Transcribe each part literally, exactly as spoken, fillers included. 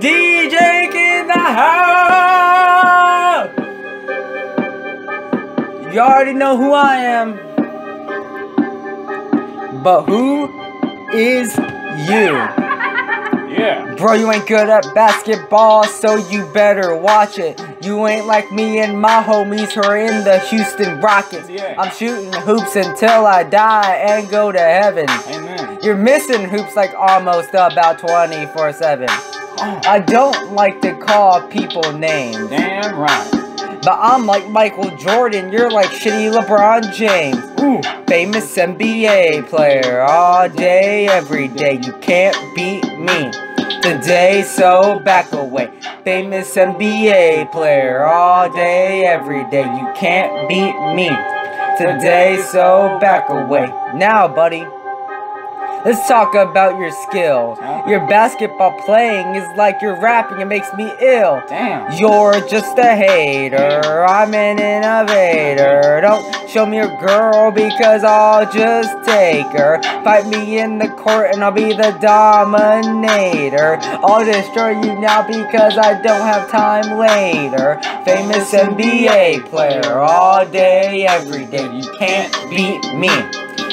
D J in the house. You already know who I am. But who is you? Yeah. Bro, you ain't good at basketball, so you better watch it. You ain't like me and my homies who are in the Houston Rockets. Yeah. I'm shooting hoops until I die and go to heaven. Amen. You're missing hoops like almost about twenty-four seven. Oh. I don't like to call people names. Damn right. But I'm like Michael Jordan, you're like shitty LeBron James. Ooh. Famous N B A player all day, every day. You can't beat me today, so back away. Famous N B A player all day, every day. You can't beat me today, so back away. Now, buddy, let's talk about your skill. Your basketball playing is like your rapping, it makes me ill. Damn. You're just a hater, I'm an innovator. Don't show me your girl because I'll just take her. Fight me in the court and I'll be the dominator. I'll destroy you now because I don't have time later. Famous N B A player all day, every day. You can't beat me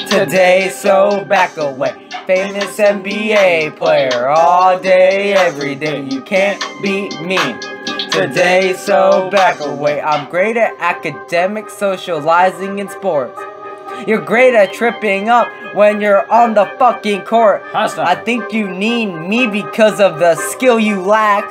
today, so back away. Famous N B A player all day, every day. You can't beat me today, so back away. I'm great at academics, socializing, and sports. You're great at tripping up when you're on the fucking court. I think you need me because of the skill you lack.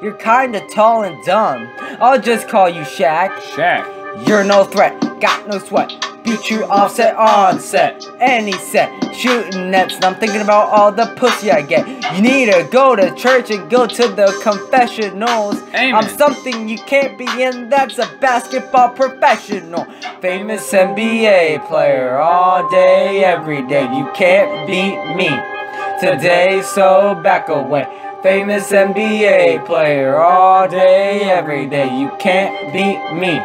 You're kinda tall and dumb. I'll just call you Shaq. Shaq. You're no threat, got no sweat. Beat you offset, onset, any set, shooting nets, and I'm thinking about all the pussy I get. You need to go to church and go to the confessionals. Amen. I'm something you can't be in, that's a basketball professional. Famous N B A player all day, every day. You can't beat me today, so back away. Famous N B A player all day, every day. You can't beat me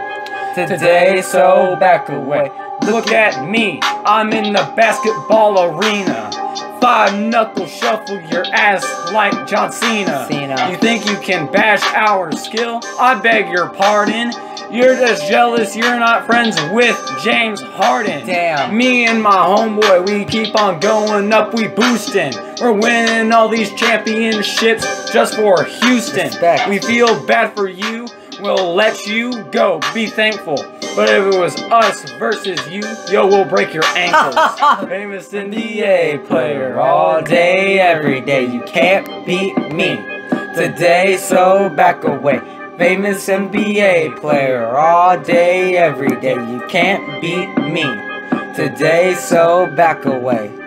today, so back away. Look at me, I'm in the basketball arena. Five knuckle shuffle your ass like John Cena. Cena. You think you can bash our skill? I beg your pardon. You're just jealous you're not friends with James Harden. Damn. Me and my homeboy, we keep on going up, we boosting. We're winning all these championships just for Houston. Respect. We feel bad for you, we'll let you go, be thankful. But if it was us versus you, yo, we'll break your ankles. Famous N B A player all day, every day. You can't beat me today, so back away. Famous N B A player all day, every day. You can't beat me today, so back away.